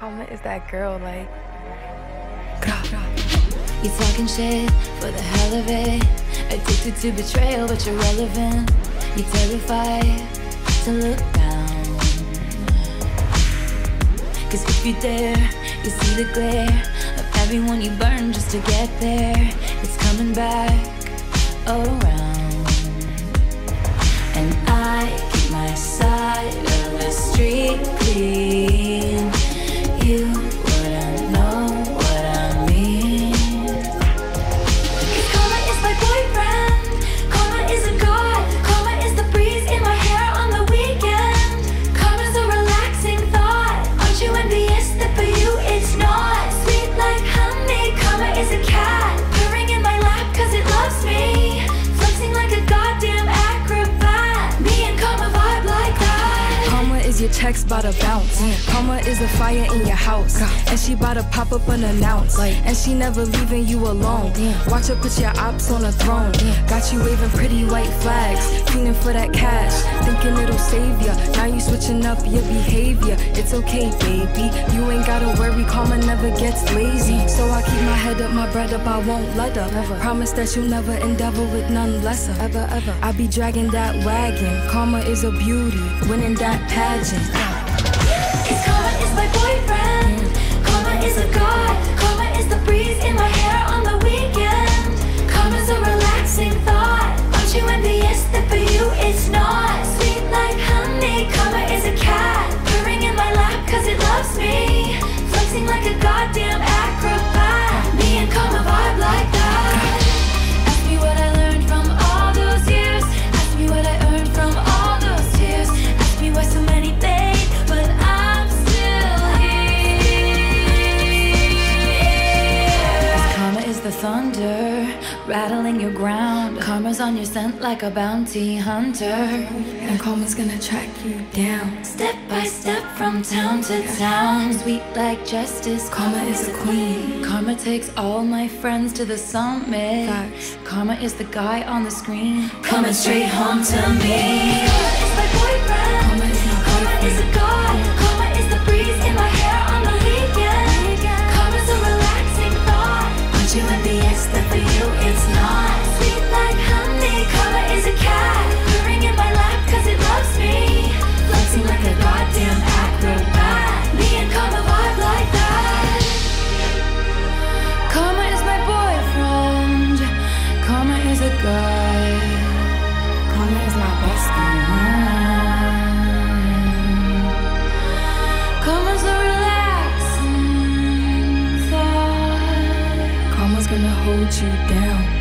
Karma is that girl, like. You talking shit for the hell of it. Addicted to betrayal, but you're relevant. You terrified to look down. Cause if you dare, you see the glare of everyone you burn just to get there. It's coming back around. And I keep my side of the street clean. You your text bout to bounce. Karma is a fire in your house. God. And she bout to pop up unannounced. Like. And she never leaving you alone. Damn. Watch her put your ops on a throne. Damn. Got you waving pretty white flags. Feeling for that cash. Thinking it'll save ya. Now you switching up your behavior. It's okay, baby. You ain't gotta worry. Karma never gets lazy. So I keep my head up, my bread up. I won't let up. Never. Promise that you'll never endeavor with none lesser. Ever, ever. I be dragging that wagon. Karma is a beauty. Winning that pageant. Cause karma is my boyfriend. Karma is a god. Karma is the breeze in my hair on the weekend. Karma's a relaxing thought. Aren't you envious that for you it's not? Sweet like honey. Karma is a cat. Purring in my lap cause it loves me. Flexing like a goddamn acrobat. Me and karma vibe like that. Ask me what I learned from all those years. Ask me what I earned from all those tears. Ask me why so many things. Thunder rattling your ground. Karma's on your scent like a bounty hunter, and karma's gonna track you down step by step from town to town. Sweet like justice, karma is a queen. Karma takes all my friends to the summit. Facts. Karma is the guy on the screen coming straight home to me. Karma is my boyfriend. Karma is a god. Karma is the breeze in my hair on the weekend. Karma's a relaxing thought. Aren't you envious? That for you it's not. Sweet like honey. Karma is a cat. Purring in my lap cause it loves me. Flexing like a goddamn acrobat. Me and karma vibe like that. Karma is my boyfriend. Karma is a guy. Karma is my best friend. Karma's a relaxing thought. Gonna hold you down.